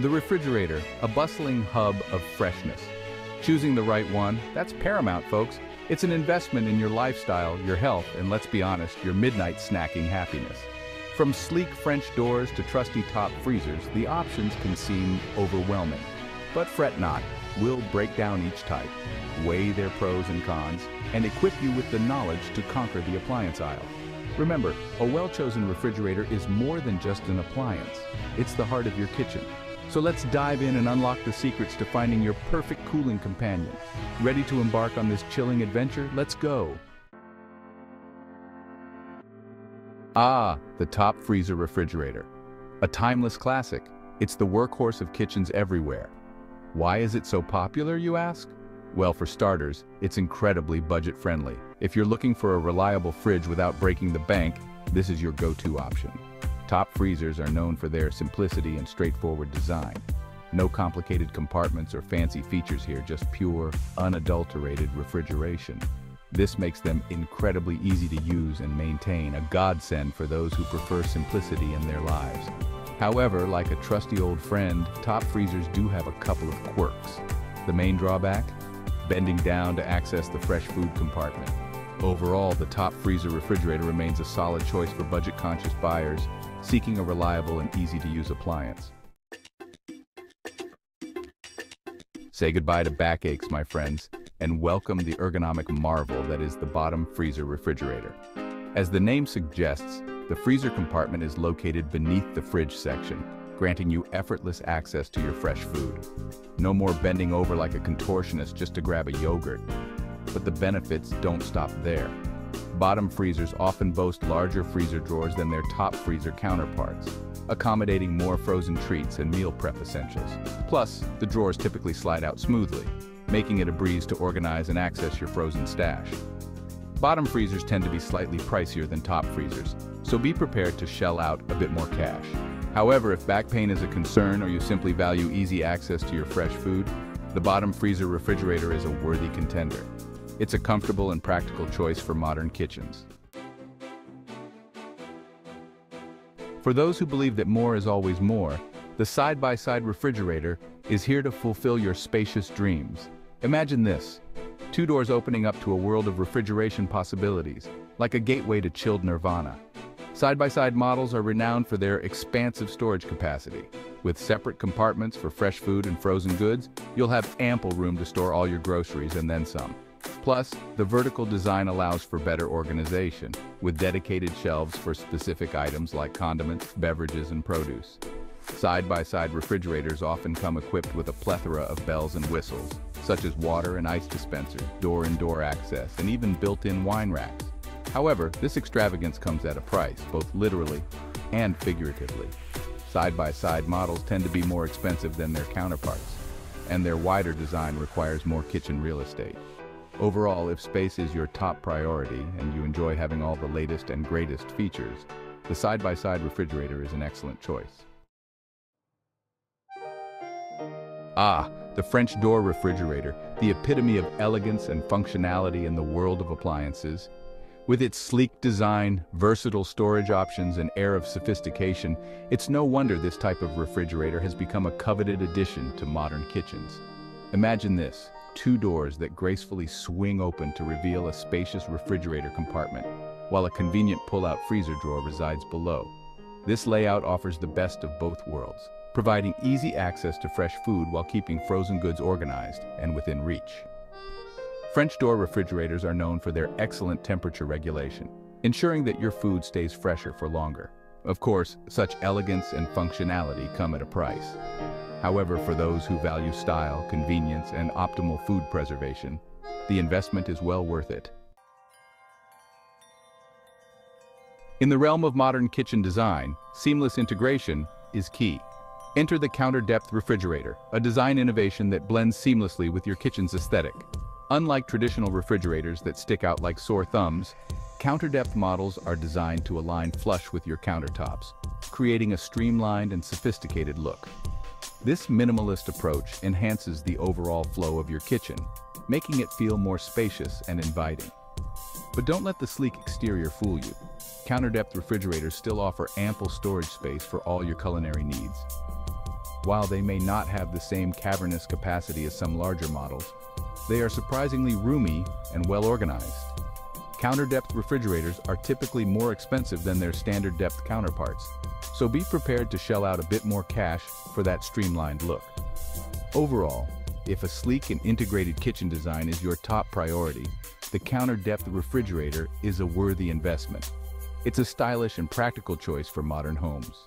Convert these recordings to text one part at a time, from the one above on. The refrigerator, a bustling hub of freshness. Choosing the right one, that's paramount, folks. It's an investment in your lifestyle, your health, and let's be honest, your midnight snacking happiness. From sleek French doors to trusty top freezers, the options can seem overwhelming. But fret not, we'll break down each type, weigh their pros and cons, and equip you with the knowledge to conquer the appliance aisle. Remember, a well-chosen refrigerator is more than just an appliance. It's the heart of your kitchen. So let's dive in and unlock the secrets to finding your perfect cooling companion. Ready to embark on this chilling adventure? Let's go! Ah, the top freezer refrigerator. A timeless classic. It's the workhorse of kitchens everywhere. Why is it so popular, you ask? Well, for starters, it's incredibly budget-friendly. If you're looking for a reliable fridge without breaking the bank, this is your go-to option. Top freezers are known for their simplicity and straightforward design. No complicated compartments or fancy features here, just pure, unadulterated refrigeration. This makes them incredibly easy to use and maintain, a godsend for those who prefer simplicity in their lives. However, like a trusty old friend, top freezers do have a couple of quirks. The main drawback? Bending down to access the fresh food compartment. Overall, the top freezer refrigerator remains a solid choice for budget-conscious buyers seeking a reliable and easy-to-use appliance. Say goodbye to backaches, my friends, and welcome the ergonomic marvel that is the bottom freezer refrigerator. As the name suggests, the freezer compartment is located beneath the fridge section, granting you effortless access to your fresh food. No more bending over like a contortionist just to grab a yogurt. But the benefits don't stop there. Bottom freezers often boast larger freezer drawers than their top freezer counterparts, accommodating more frozen treats and meal prep essentials. Plus, the drawers typically slide out smoothly, making it a breeze to organize and access your frozen stash. Bottom freezers tend to be slightly pricier than top freezers, so be prepared to shell out a bit more cash. However, if back pain is a concern or you simply value easy access to your fresh food, the bottom freezer refrigerator is a worthy contender. It's a comfortable and practical choice for modern kitchens. For those who believe that more is always more, the side-by-side refrigerator is here to fulfill your spacious dreams. Imagine this, two doors opening up to a world of refrigeration possibilities, like a gateway to chilled nirvana. Side-by-side models are renowned for their expansive storage capacity. With separate compartments for fresh food and frozen goods, you'll have ample room to store all your groceries and then some. Plus, the vertical design allows for better organization, with dedicated shelves for specific items like condiments, beverages, and produce. Side-by-side refrigerators often come equipped with a plethora of bells and whistles, such as water and ice dispensers, door-in-door access, and even built-in wine racks. However, this extravagance comes at a price, both literally and figuratively. Side-by-side models tend to be more expensive than their counterparts, and their wider design requires more kitchen real estate. Overall, if space is your top priority and you enjoy having all the latest and greatest features, the side-by-side refrigerator is an excellent choice. Ah, the French door refrigerator, the epitome of elegance and functionality in the world of appliances. With its sleek design, versatile storage options, and air of sophistication, it's no wonder this type of refrigerator has become a coveted addition to modern kitchens. Imagine this. Two doors that gracefully swing open to reveal a spacious refrigerator compartment, while a convenient pull-out freezer drawer resides below. This layout offers the best of both worlds, providing easy access to fresh food while keeping frozen goods organized and within reach. French door refrigerators are known for their excellent temperature regulation, ensuring that your food stays fresher for longer. Of course, such elegance and functionality come at a price. However, for those who value style, convenience, and optimal food preservation, the investment is well worth it. In the realm of modern kitchen design, seamless integration is key. Enter the counter-depth refrigerator, a design innovation that blends seamlessly with your kitchen's aesthetic. Unlike traditional refrigerators that stick out like sore thumbs, counter-depth models are designed to align flush with your countertops, creating a streamlined and sophisticated look. This minimalist approach enhances the overall flow of your kitchen, making it feel more spacious and inviting. But don't let the sleek exterior fool you. Counter-depth refrigerators still offer ample storage space for all your culinary needs. While they may not have the same cavernous capacity as some larger models, they are surprisingly roomy and well-organized. Counter-depth refrigerators are typically more expensive than their standard depth counterparts, so be prepared to shell out a bit more cash for that streamlined look. Overall, if a sleek and integrated kitchen design is your top priority, the counter-depth refrigerator is a worthy investment. It's a stylish and practical choice for modern homes.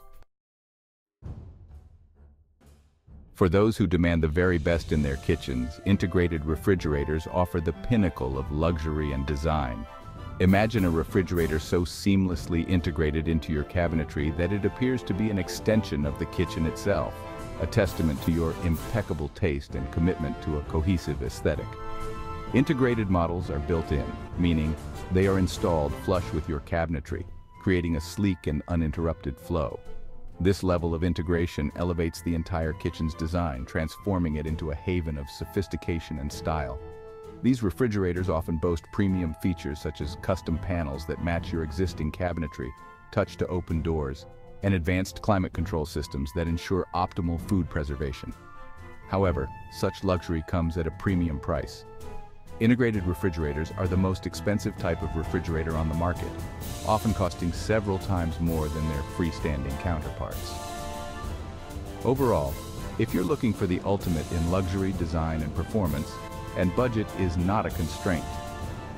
For those who demand the very best in their kitchens, integrated refrigerators offer the pinnacle of luxury and design. Imagine a refrigerator so seamlessly integrated into your cabinetry that it appears to be an extension of the kitchen itself, a testament to your impeccable taste and commitment to a cohesive aesthetic. Integrated models are built in, meaning they are installed flush with your cabinetry, creating a sleek and uninterrupted flow. This level of integration elevates the entire kitchen's design, transforming it into a haven of sophistication and style. These refrigerators often boast premium features such as custom panels that match your existing cabinetry, touch-to-open doors, and advanced climate control systems that ensure optimal food preservation. However, such luxury comes at a premium price. Integrated refrigerators are the most expensive type of refrigerator on the market, often costing several times more than their freestanding counterparts. Overall, if you're looking for the ultimate in luxury, design, and performance, and budget is not a constraint,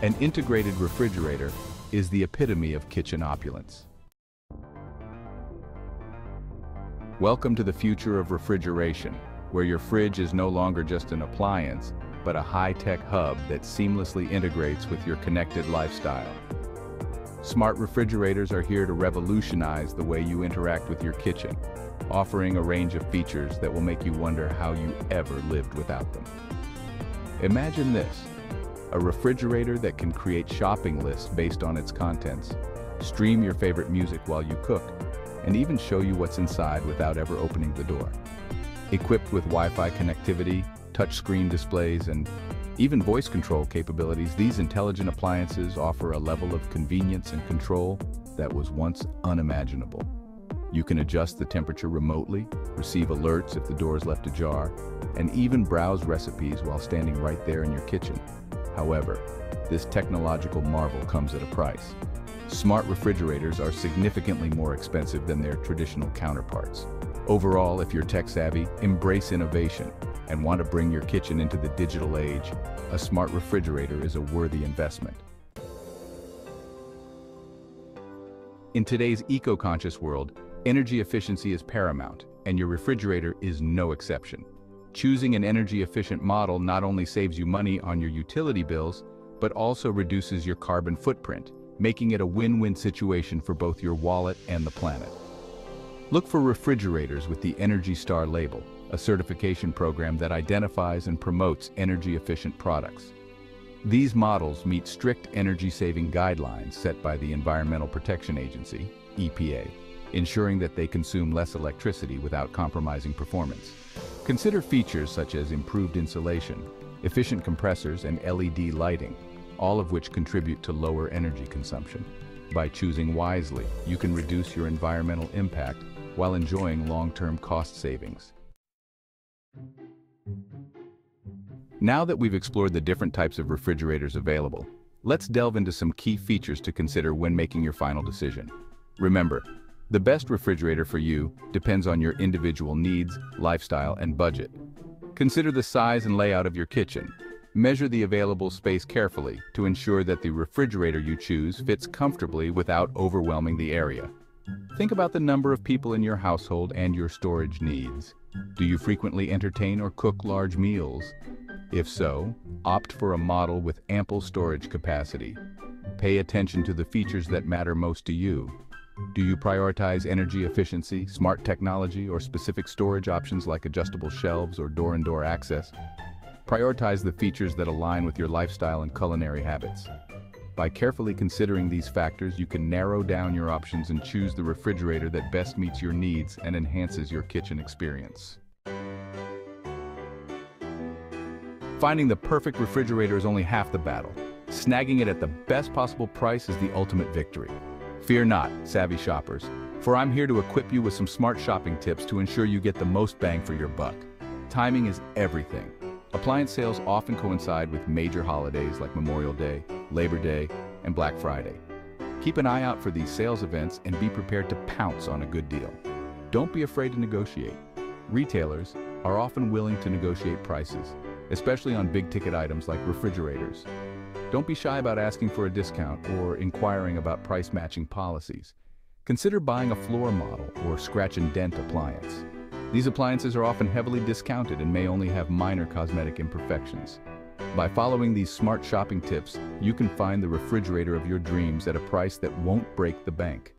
an integrated refrigerator is the epitome of kitchen opulence. Welcome to the future of refrigeration, where your fridge is no longer just an appliance, but a high-tech hub that seamlessly integrates with your connected lifestyle. Smart refrigerators are here to revolutionize the way you interact with your kitchen, offering a range of features that will make you wonder how you ever lived without them. Imagine this: a refrigerator that can create shopping lists based on its contents, stream your favorite music while you cook, and even show you what's inside without ever opening the door. Equipped with Wi-Fi connectivity, touchscreen displays, and even voice control capabilities, these intelligent appliances offer a level of convenience and control that was once unimaginable. You can adjust the temperature remotely, receive alerts if the door is left ajar, and even browse recipes while standing right there in your kitchen. However, this technological marvel comes at a price. Smart refrigerators are significantly more expensive than their traditional counterparts. Overall, if you're tech-savvy, embrace innovation, and want to bring your kitchen into the digital age, a smart refrigerator is a worthy investment. In today's eco-conscious world, energy efficiency is paramount, and your refrigerator is no exception. Choosing an energy-efficient model not only saves you money on your utility bills, but also reduces your carbon footprint, making it a win-win situation for both your wallet and the planet. Look for refrigerators with the Energy Star label, a certification program that identifies and promotes energy-efficient products. These models meet strict energy-saving guidelines set by the Environmental Protection Agency, EPA, ensuring that they consume less electricity without compromising performance. Consider features such as improved insulation, efficient compressors, and LED lighting, all of which contribute to lower energy consumption. By choosing wisely, you can reduce your environmental impact while enjoying long-term cost savings. Now that we've explored the different types of refrigerators available, let's delve into some key features to consider when making your final decision. Remember, the best refrigerator for you depends on your individual needs, lifestyle, and budget. Consider the size and layout of your kitchen. Measure the available space carefully to ensure that the refrigerator you choose fits comfortably without overwhelming the area. Think about the number of people in your household and your storage needs. Do you frequently entertain or cook large meals? If so, opt for a model with ample storage capacity. Pay attention to the features that matter most to you. Do you prioritize energy efficiency, smart technology, or specific storage options like adjustable shelves or door-to-door access? Prioritize the features that align with your lifestyle and culinary habits. By carefully considering these factors, you can narrow down your options and choose the refrigerator that best meets your needs and enhances your kitchen experience. Finding the perfect refrigerator is only half the battle. Snagging it at the best possible price is the ultimate victory. Fear not, savvy shoppers. For I'm here to equip you with some smart shopping tips to ensure you get the most bang for your buck. Timing is everything. Appliance sales often coincide with major holidays like Memorial Day, Labor Day, and Black Friday. Keep an eye out for these sales events and be prepared to pounce on a good deal. Don't be afraid to negotiate. Retailers are often willing to negotiate prices, especially on big-ticket items like refrigerators. Don't be shy about asking for a discount or inquiring about price-matching policies. Consider buying a floor model or scratch-and-dent appliance. These appliances are often heavily discounted and may only have minor cosmetic imperfections. By following these smart shopping tips, you can find the refrigerator of your dreams at a price that won't break the bank.